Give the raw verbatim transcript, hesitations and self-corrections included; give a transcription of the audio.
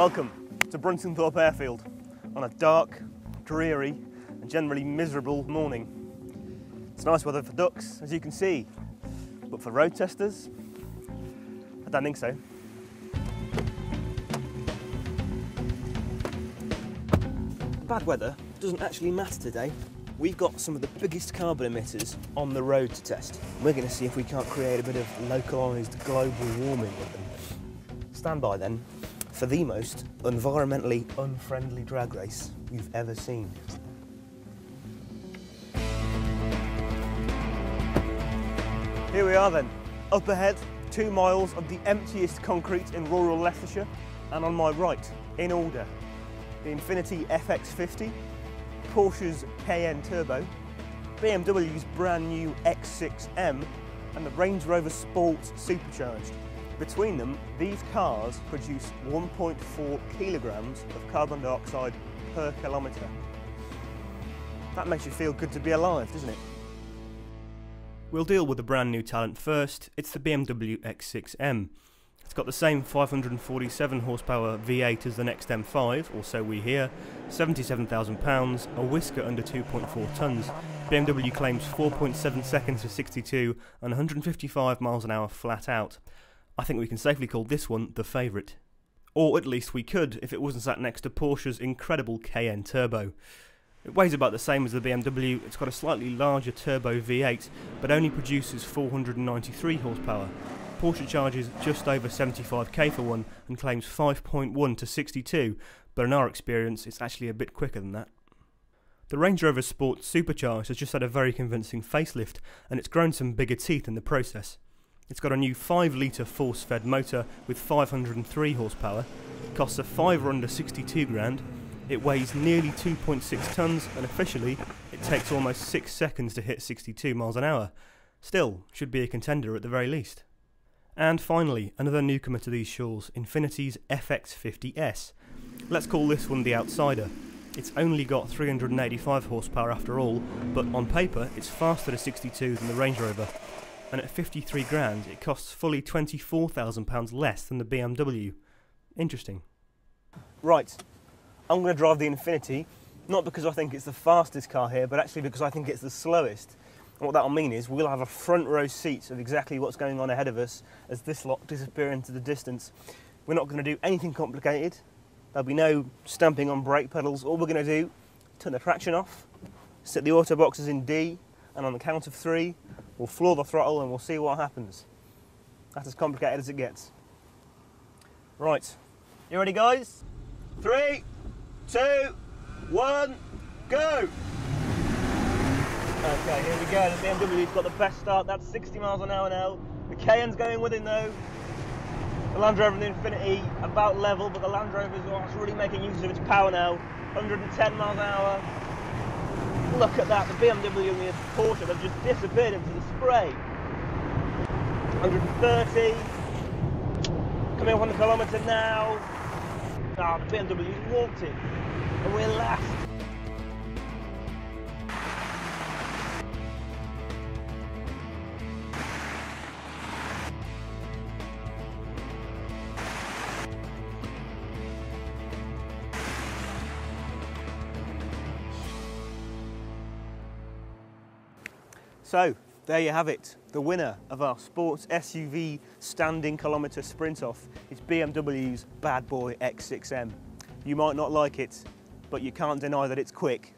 Welcome to Bruntingthorpe Airfield on a dark, dreary and generally miserable morning. It's nice weather for ducks, as you can see, but for road testers, I don't think so. Bad weather doesn't actually matter today. We've got some of the biggest carbon emitters on the road to test. We're going to see if we can't create a bit of localised global warming with them. Stand by then for the most environmentally unfriendly drag race you've ever seen. Here we are then, up ahead, two miles of the emptiest concrete in rural Leicestershire, and on my right, in order, the Infiniti F X fifty, Porsche's Cayenne Turbo, B M W's brand new X six M, and the Range Rover Sport supercharged. Between them, these cars produce one point four kilograms of carbon dioxide per kilometre. That makes you feel good to be alive, doesn't it? We'll deal with the brand new talent first. It's the B M W X six M. It's got the same five hundred forty-seven horsepower V eight as the next M five, or so we hear, seventy-seven thousand pounds, a whisker under two point four tonnes. B M W claims four point seven seconds to sixty-two and one hundred fifty-five miles an hour flat out. I think we can safely call this one the favourite. Or at least we could, if it wasn't sat next to Porsche's incredible Cayenne Turbo. It weighs about the same as the B M W, it's got a slightly larger turbo V eight, but only produces four hundred ninety-three horsepower. Porsche charges just over seventy-five K for one, and claims five point one to sixty-two, but in our experience it's actually a bit quicker than that. The Range Rover Sport Supercharged has just had a very convincing facelift, and it's grown some bigger teeth in the process. It's got a new five litre force-fed motor with five hundred three horsepower, it costs a fiver under sixty-two grand, it weighs nearly two point six tonnes and officially it takes almost six seconds to hit sixty-two miles an hour. Still, should be a contender at the very least. And finally, another newcomer to these shores, Infiniti's F X fifty S. Let's call this one the outsider. It's only got three hundred eighty-five horsepower after all, but on paper it's faster to sixty-two than the Range Rover. And at fifty-three grand it costs fully twenty-four thousand pounds less than the B M W. Interesting. Right, I'm going to drive the Infiniti, not because I think it's the fastest car here, but actually because I think it's the slowest. And what that'll mean is we'll have a front row seat of exactly what's going on ahead of us as this lot disappear into the distance. We're not going to do anything complicated, there'll be no stamping on brake pedals. All we're going to do, turn the traction off, set the auto boxes in D, and on the count of three, we'll floor the throttle and we'll see what happens. That's as complicated as it gets. Right, you ready guys? Three, two, one, go! Okay, here we go, the B M W's got the best start, that's sixty miles an hour now. The Cayenne's going with him though. The Land Rover and the Infiniti about level, but the Land Rover's oh, really making use of its power now. one hundred ten miles an hour. Look at that, the B M W and the Porsche have just disappeared into the spray. one hundred thirty, coming up on the kilometre now. Ah, oh, the B M W's walking, and we're last. So, there you have it. The winner of our sports S U V standing kilometre sprint off is B M W's bad boy X six M. You might not like it, but you can't deny that it's quick